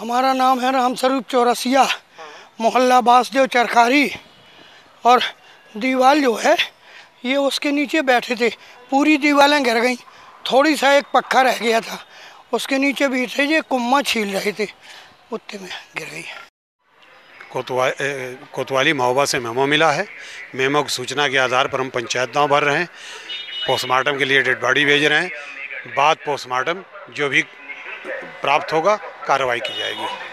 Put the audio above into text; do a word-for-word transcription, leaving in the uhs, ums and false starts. हमारा नाम है रामस्वरूप चौरसिया, मोहल्ला बासदेव चरखारी। और दीवाल जो है ये उसके नीचे बैठे थे, पूरी दीवारें गिर गई, थोड़ी सा एक पक्का रह गया था, उसके नीचे भी थे। ये कुम्मा छील रहे थे, उत्ते में गिर गई। कोतवा कोतवाली महोबा से मेमो मिला है। मेमो की सूचना के आधार पर हम पंचायत नाव भर रहे हैं, पोस्टमार्टम के लिए डेड बॉडी भेज रहे हैं। बाद पोस्टमार्टम जो भी प्राप्त होगा कार्रवाई की जाएगी।